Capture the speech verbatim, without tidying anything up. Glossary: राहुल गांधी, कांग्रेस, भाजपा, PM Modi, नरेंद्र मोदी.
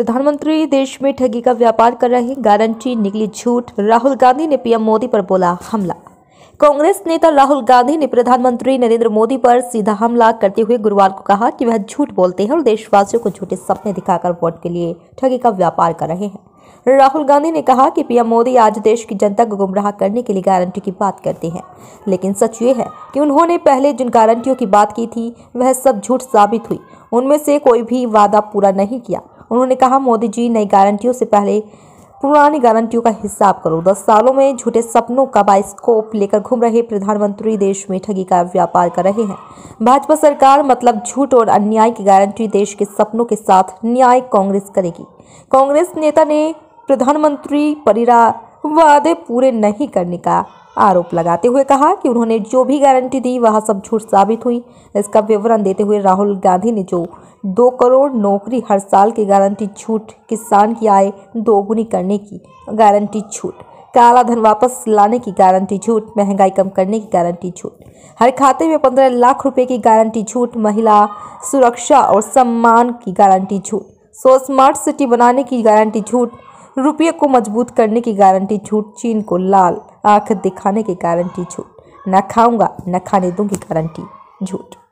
प्रधानमंत्री देश में ठगी का व्यापार कर रहे हैं, गारंटी निकली झूठ। राहुल गांधी ने पीएम मोदी पर बोला हमला। कांग्रेस नेता राहुल गांधी ने प्रधानमंत्री नरेंद्र मोदी पर सीधा हमला करते हुए गुरुवार को कहा कि वह झूठ बोलते हैं और देशवासियों को झूठे सपने दिखाकर वोट के लिए ठगी का व्यापार कर रहे हैं। राहुल गांधी ने कहा कि पीएम मोदी आज देश की जनता को गुमराह करने के लिए गारंटी की बात करते हैं, लेकिन सच ये है कि उन्होंने पहले जिन गारंटियों की बात की थी वह सब झूठ साबित हुई। उनमें से कोई भी वादा पूरा नहीं किया। उन्होंने कहा, मोदी जी नई गारंटियों से पहले पुरानी गारंटियों का हिसाब करो। दस सालों में झूठे सपनों का बाइस्कोप लेकर घूम रहे प्रधानमंत्री देश में ठगी का व्यापार कर रहे हैं। भाजपा सरकार मतलब झूठ और अन्याय की गारंटी, देश के सपनों के साथ न्याय कांग्रेस करेगी। कांग्रेस नेता ने प्रधानमंत्री परिरा वादे पूरे नहीं करने का आरोप लगाते हुए कहा कि उन्होंने जो भी गारंटी दी वह सब झूठ साबित हुई। इसका विवरण देते हुए राहुल गांधी ने जो दो करोड़ नौकरी हर साल की गारंटी छूट, किसान की आय दोगुनी करने की गारंटी छूट, काला धन वापस लाने की गारंटी छूट, महंगाई कम करने की गारंटी छूट, हर खाते में पंद्रह लाख रुपए की गारंटी छूट, महिला सुरक्षा और सम्मान की गारंटी छूट, सौ स्मार्ट सिटी बनाने की गारंटी छूट, रुपये को मजबूत करने की गारंटी छूट, चीन को लाल आंख दिखाने की गारंटी छूट, न खाऊंगा न खाने दूंगी गारंटी झूठ।